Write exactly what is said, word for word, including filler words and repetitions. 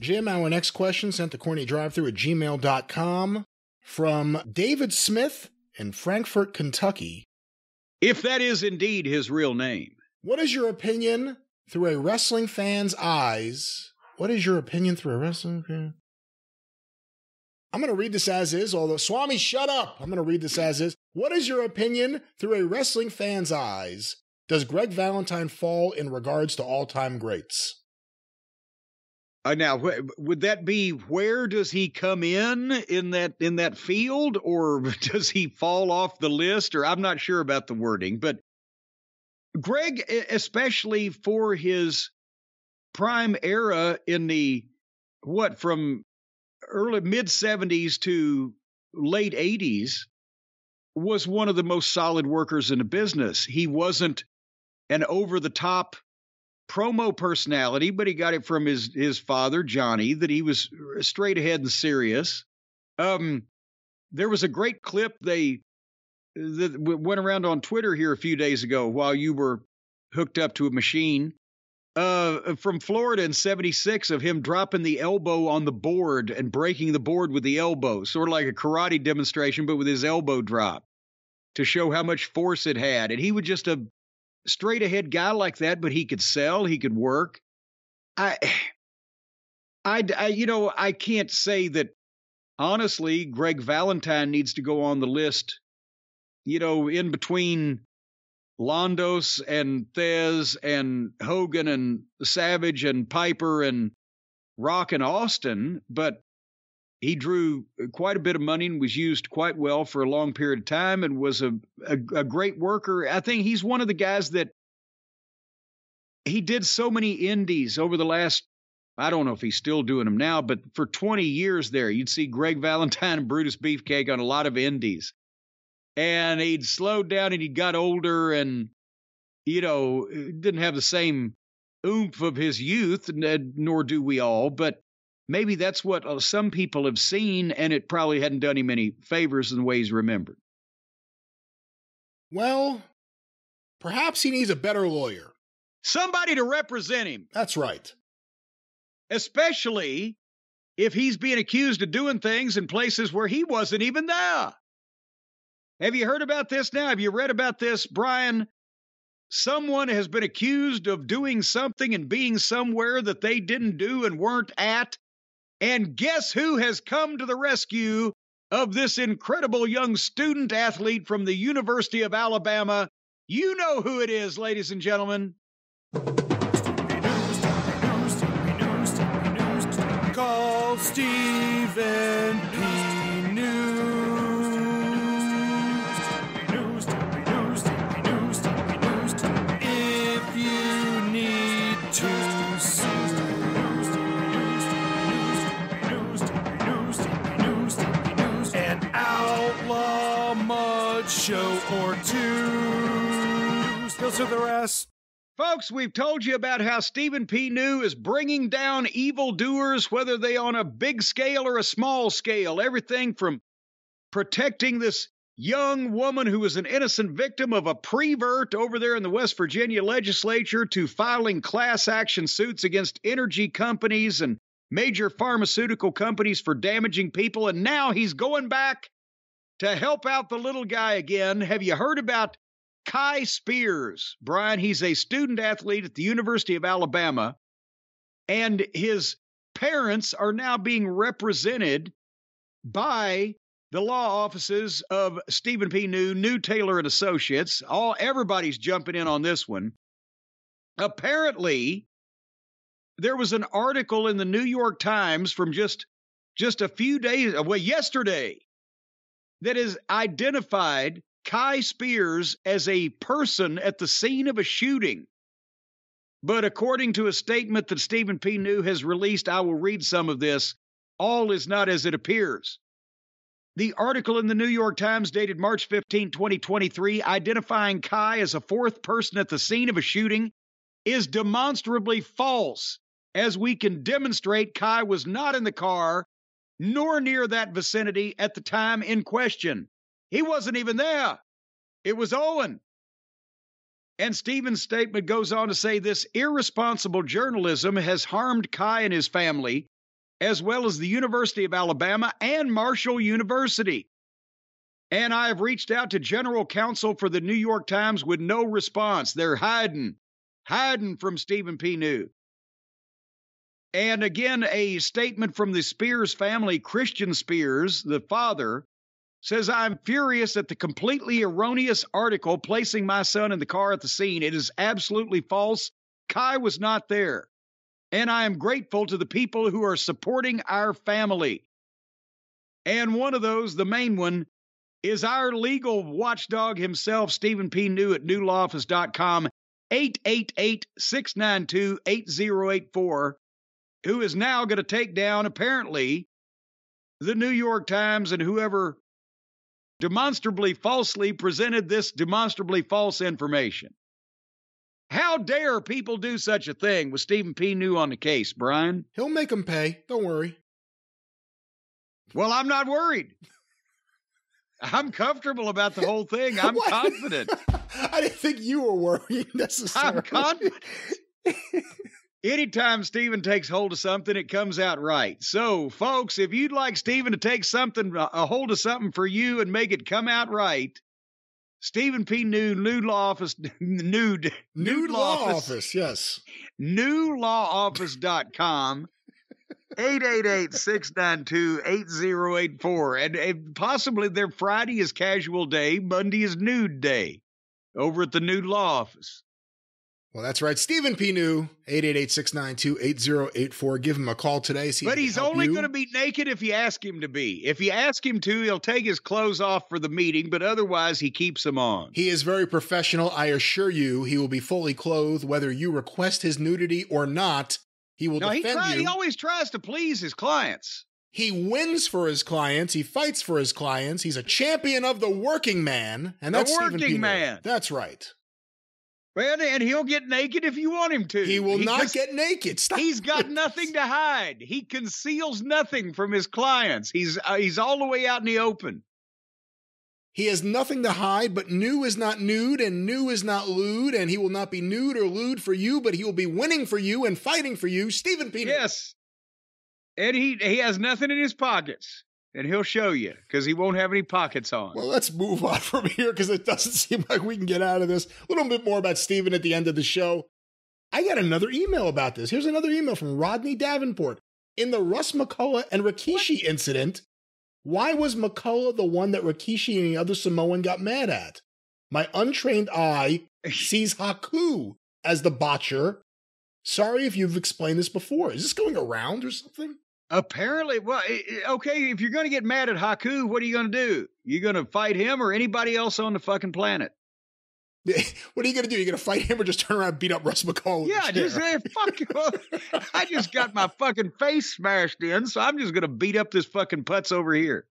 Jim, our next question sent to corny drive through at gmail dot com from David Smith in Frankfort, Kentucky. If that is indeed his real name. What is your opinion through a wrestling fan's eyes? What is your opinion through a wrestling fan? I'm going to read this as is, although, Swami, shut up. I'm going to read this as is. What is your opinion through a wrestling fan's eyes? Does Greg Valentine fall in regards to all-time greats? Uh, now, wh would that be where does he come in in that in that field, or does he fall off the list? Or I'm not sure about the wording, but Greg, especially for his prime era in the what from early mid seventies to late eighties, was one of the most solid workers in the business. He wasn't an over the top promo personality, but he got it from his his father, Johnny, that he was straight ahead and serious. Um, there was a great clip they that went around on Twitter here a few days ago while you were hooked up to a machine uh, from Florida in seventy-six of him dropping the elbow on the board and breaking the board with the elbow, sort of like a karate demonstration, but with his elbow drop to show how much force it had. And he would just a straight ahead guy like that, but he could sell, he could work. I, I, I, you know, I can't say that honestly, Greg Valentine needs to go on the list, you know, in between Londos and Thesz and Hogan and Savage and Piper and Rock and Austin, but he drew quite a bit of money and was used quite well for a long period of time and was a, a, a great worker. I think he's one of the guys that he did so many indies over the last, I don't know if he's still doing them now, but for twenty years there, you'd see Greg Valentine and Brutus Beefcake on a lot of indies. And he'd slowed down and he got older and, you know, didn't have the same oomph of his youth, nor do we all, but maybe that's what some people have seen, and it probably hadn't done him any favors in the way he's remembered. Well, perhaps he needs a better lawyer. Somebody to represent him. That's right. Especially if he's being accused of doing things in places where he wasn't even there. Have you heard about this now? Have you read about this, Brian? Someone has been accused of doing something and being somewhere that they didn't do and weren't at. And guess who has come to the rescue of this incredible young student athlete from the University of Alabama? You know who it is, ladies and gentlemen. Call Stephen P. New. If you need to sue. Outlaw mud show or two. Still to the rest. Folks, we've told you about how Stephen P. New is bringing down evildoers, whether they on a big scale or a small scale. Everything from protecting this young woman who was an innocent victim of a prevert over there in the West Virginia legislature to filing class action suits against energy companies and major pharmaceutical companies for damaging people, and now he's going back to help out the little guy again. Have you heard about Kai Spears? Brian, he's a student athlete at the University of Alabama, and his parents are now being represented by the law offices of Stephen P. New, New Taylor and Associates. All everybody's jumping in on this one. Apparently, there was an article in the New York Times from just, just a few days away, well, yesterday, that has identified Kai Spears as a person at the scene of a shooting. But according to a statement that Stephen P. New has released, I will read some of this, all is not as it appears. The article in the New York Times dated March fifteenth twenty twenty-three, identifying Kai as a fourth person at the scene of a shooting is demonstrably false. As we can demonstrate, Kai was not in the car nor near that vicinity at the time in question. He wasn't even there. It was Owen. And Stephen's statement goes on to say this irresponsible journalism has harmed Kai and his family as well as the University of Alabama and Marshall University. And I have reached out to general counsel for the New York Times with no response. They're hiding, hiding from Stephen P. New. And again, a statement from the Spears family, Christian Spears, the father, says, "I'm furious at the completely erroneous article placing my son in the car at the scene. It is absolutely false. Kai was not there. And I am grateful to the people who are supporting our family." And one of those, the main one, is our legal watchdog himself, Stephen P. New at new law office dot com, eight eight eight, six nine two, eight zero eight four, who is now going to take down, apparently, the New York Times and whoever demonstrably falsely presented this demonstrably false information. How dare people do such a thing with Stephen P. New on the case, Brian? He'll make them pay. Don't worry. Well, I'm not worried. I'm comfortable about the whole thing. I'm confident. I didn't think you were worried necessarily. I'm confident. Anytime Stephen takes hold of something, it comes out right. So, folks, if you'd like Stephen to take something, a hold of something for you and make it come out right, Stephen P. New, New Law Office, Nude, New Law Office, yes. new law office dot com, eight eight eight, six nine two, eight zero eight four. And, and possibly their Friday is casual day, Monday is nude day over at the New Law Office. Well, that's right. Stephen P. New, eight eight eight, six nine two, eight zero eight four. Give him a call today. See but he's only going to be naked if you ask him to be. If you ask him to, he'll take his clothes off for the meeting, but otherwise he keeps them on. He is very professional. I assure you he will be fully clothed whether you request his nudity or not. He will no, defend he try, you. He always tries to please his clients. He wins for his clients. He fights for his clients. He's a champion of the working man. And that's Stephen P. New. The working man. That's right. Well, and he'll get naked if you want him to. He will he not just, get naked. Stop he's got it. Nothing to hide. He conceals nothing from his clients. He's uh, he's all the way out in the open. He has nothing to hide, but New is not nude, and New is not lewd, and he will not be nude or lewd for you, but he will be winning for you and fighting for you, Stephen P. New. Yes, and he, he has nothing in his pockets. And he'll show you, because he won't have any pockets on. Well, let's move on from here, because it doesn't seem like we can get out of this. A little bit more about Stephen at the end of the show. I got another email about this. Here's another email from Rodney Davenport. In the Russ McCullough and Rikishi what? incident, why was McCullough the one that Rikishi and the other Samoan got mad at? My untrained eye sees Haku as the botcher. Sorry if you've explained this before. Is this going around or something? Apparently, well, okay, if you're going to get mad at Haku, what are you going to do? You're going to fight him or anybody else on the fucking planet? What are you going to do? You're going to fight him or just turn around and beat up Russ McCullough? Yeah, just say, fuck you. I just got my fucking face smashed in, so I'm just going to beat up this fucking putz over here.